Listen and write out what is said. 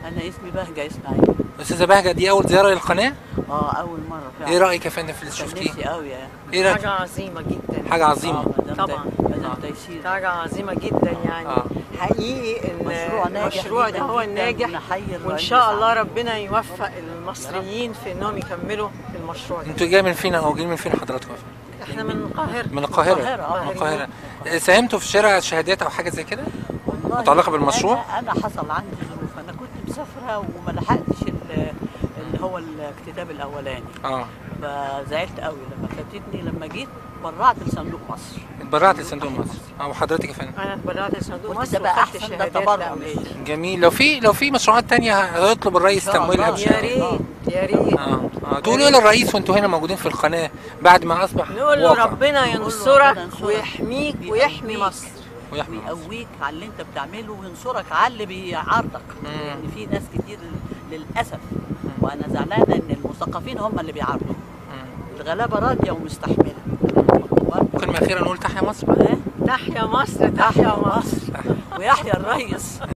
انا اسمي بهجة اسماعيل. استاذه بهجة، دي اول زياره للقناه؟ اول مره فعلا. ايه رايك يا فندم في اللي شفتيه؟ قوي يعني. ايه رايك؟ حاجه عظيمه جدا. حاجه عظيمه طبعا. حاجه عظيمه جدا يعني. حقيقي ان المشروع ده هو الناجح، وان شاء الله ربنا يوفق المصريين في انهم يكملوا المشروع ده. انتوا جايين من فين او جايين من فين حضراتكم؟ احنا من القاهره. من القاهره. ساهمتوا في شراء شهادات او حاجه زي كده متعلقه بالمشروع؟ انا حصل عندي ظروف، انا كنت مسافره وما لحقتش اللي هو الاكتتاب الاولاني. فزعلت قوي لما فاتتني. لما جيت اتبرعت لصندوق مصر. اتبرعت لصندوق مصر. وحضرتك يا فندم؟ انا اتبرعت لصندوق مصر وخدت الشهادات. جميل. لو في مشروعات ثانيه هيطلب الرئيس تمويلها بشكل. يا ريت يا ريت. تقولوا ايه للرئيس وانتوا هنا موجودين في القناه بعد ما اصبح واقع؟ نقول له ربنا ينصرك ويحميك ويحمي مصر ويقويك على اللي انت بتعمله وينصرك على اللي بيعارضك، لان في ناس كتير للاسف. وانا زعلانه ان المثقفين هم اللي بيعارضوا. الغلابه راضيه ومستحمله. ممكن اخيرا نقول تحيا مصر بقى. تحيا مصر. تحيا مصر ويحيى الريس.